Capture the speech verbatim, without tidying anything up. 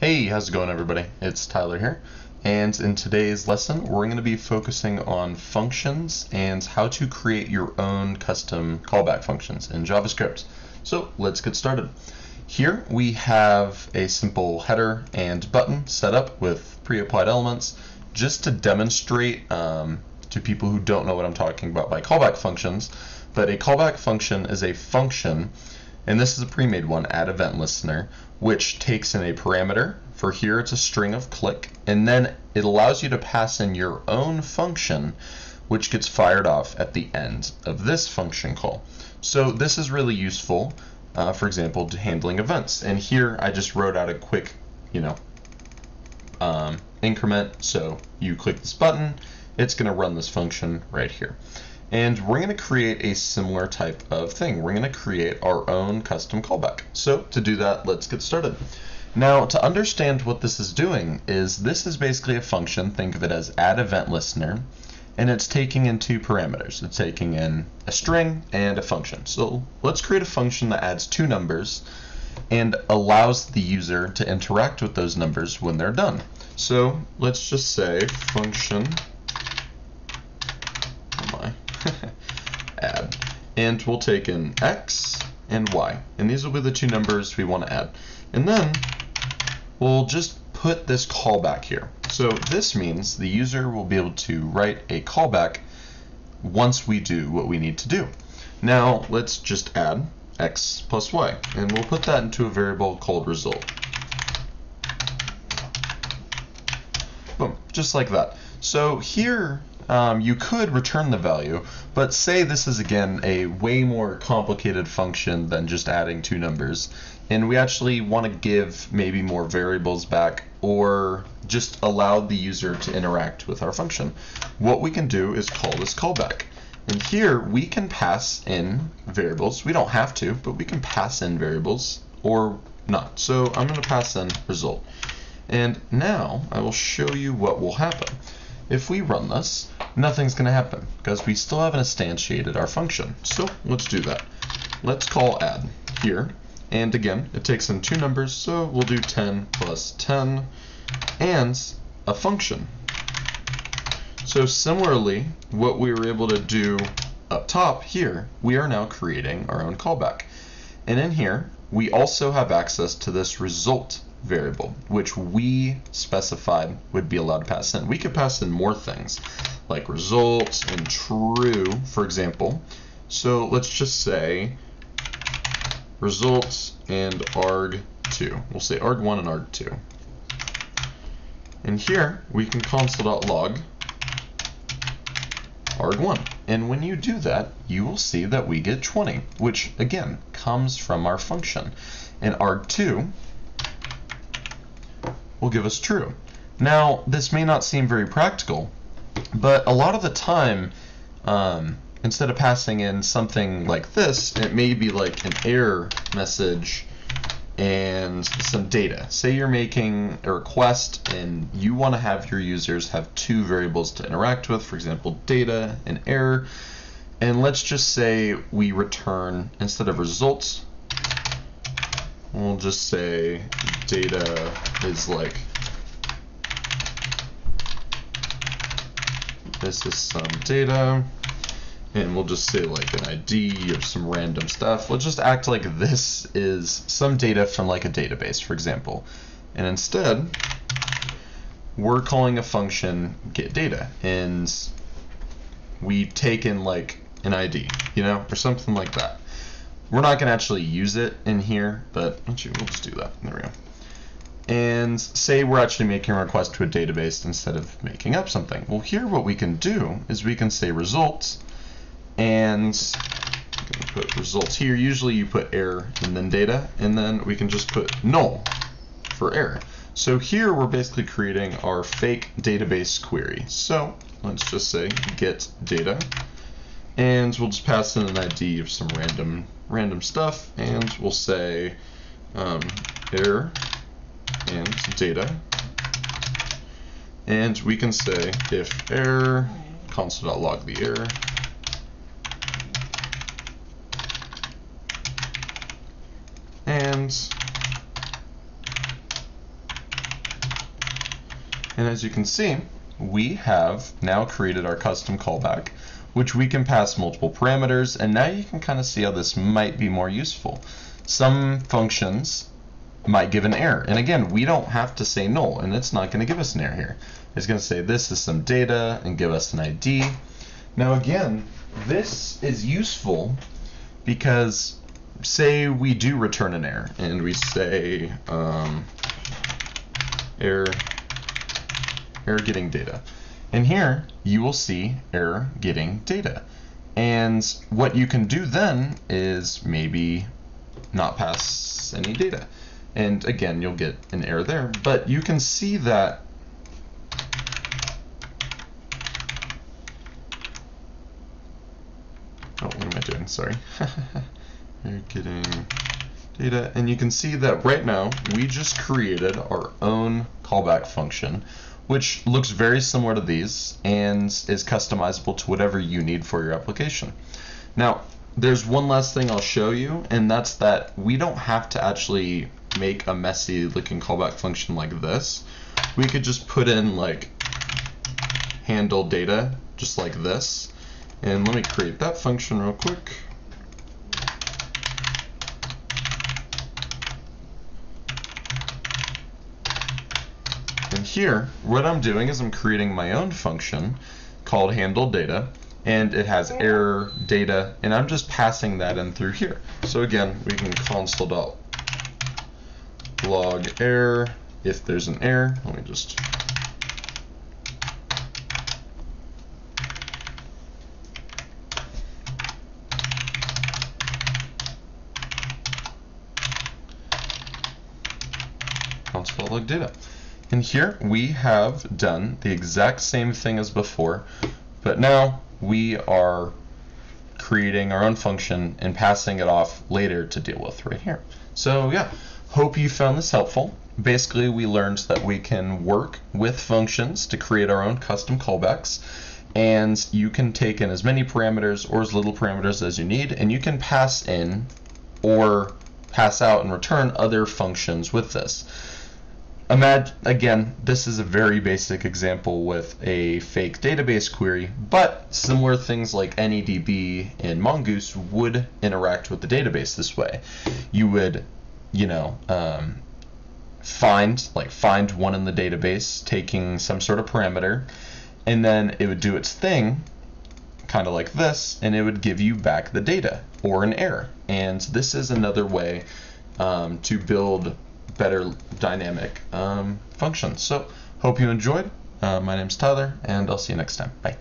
Hey, how's it going, everybody? It's Tyler here, and in today's lesson we're going to be focusing on functions and how to create your own custom callback functions in JavaScript. So let's get started. Here we have a simple header and button set up with pre-applied elements just to demonstrate um, to people who don't know what I'm talking about by callback functions that a callback function is a function, and this is a pre-made one at event listener, which takes in a parameter. For here it's a string of click, and then it allows you to pass in your own function, which gets fired off at the end of this function call. So this is really useful, uh, for example, to handling events. And here I just wrote out a quick, you know, um, increment. So you click this button, it's going to run this function right here. And we're going to create a similar type of thing. We're going to create our own custom callback. So to do that, let's get started. Now, to understand what this is doing is this is basically a function. Think of it as add event listener, and it's taking in two parameters. It's taking in a string and a function. So let's create a function that adds two numbers and allows the user to interact with those numbers when they're done. So let's just say function add, and we'll take in x and y, and these will be the two numbers we want to add, and then we'll just put this callback here. So this means the user will be able to write a callback once we do what we need to do. Now let's just add x plus y, and we'll put that into a variable called result. Boom, just like that. So here Um, you could return the value, but say this is, again, a way more complicated function than just adding two numbers, and we actually want to give maybe more variables back or just allow the user to interact with our function. What we can do is call this callback, and here we can pass in variables. We don't have to, but we can pass in variables or not. So I'm going to pass in result, and now I will show you what will happen. If we run this, nothing's going to happen because we still haven't instantiated our function. So let's do that. Let's call add here. And again, it takes in two numbers, so we'll do ten plus ten and a function. So similarly, what we were able to do up top here, we are now creating our own callback. And in here, we also have access to this result variable, which we specified would be allowed to pass in. We could pass in more things like results and true, for example. So let's just say results and arg two. We'll say arg one and arg two. And here we can console.log arg one. And when you do that, you will see that we get twenty, which again comes from our function. And arg two will give us true. Now, this may not seem very practical, but a lot of the time, um, instead of passing in something like this, it may be like an error message and some data. Say you're making a request and you want to have your users have two variables to interact with, for example, data and error. And let's just say we return, instead of results, we'll just say data is like, this is some data, and we'll just say like an I D or some random stuff. We'll just act like this is some data from like a database, for example. And instead, we're calling a function getData, and we take in like an I D, you know, or something like that. We're not going to actually use it in here, but actually we'll just do that. There we go. And say we're actually making a request to a database instead of making up something. Well, here what we can do is we can say results, and I'm going to put results here. Usually you put error and then data, and then we can just put null for error. So here we're basically creating our fake database query. So let's just say get data, and we'll just pass in an I D of some random random stuff, and we'll say um, error and data, and we can say if error, console.log the error, and And as you can see, we have now created our custom callback, which we can pass multiple parameters. And now you can kind of see how this might be more useful. Some functions might give an error. And again, we don't have to say null, and it's not going to give us an error here. It's going to say this is some data and give us an I D. Now again, this is useful because say we do return an error and we say um, error, error getting data. And here you will see error getting data. And what you can do then is maybe not pass any data. And again, you'll get an error there, but you can see that oh, what am I doing? Sorry. You're getting data. And you can see that right now we just created our own callback function, which looks very similar to these and is customizable to whatever you need for your application. Now, there's one last thing I'll show you, and that's that we don't have to actually make a messy looking callback function like this. We could just put in like handle data just like this. And let me create that function real quick. And here, what I'm doing is I'm creating my own function called handle data, and it has error data, and I'm just passing that in through here. So again, we can console.log error if there's an error. Let me just console.log data. And here we have done the exact same thing as before, but now we are creating our own function and passing it off later to deal with right here. So yeah, hope you found this helpful. Basically, we learned that we can work with functions to create our own custom callbacks, and you can take in as many parameters or as little parameters as you need, and you can pass in or pass out and return other functions with this. Imagine, again, this is a very basic example with a fake database query, but similar things like N E D B and Mongoose would interact with the database this way. You would, you know, um, find, like find one in the database, taking some sort of parameter, and then it would do its thing, kind of like this, and it would give you back the data or an error. And this is another way um, to build better dynamic um, functions. So hope you enjoyed. Uh, my name's Tyler, and I'll see you next time. Bye.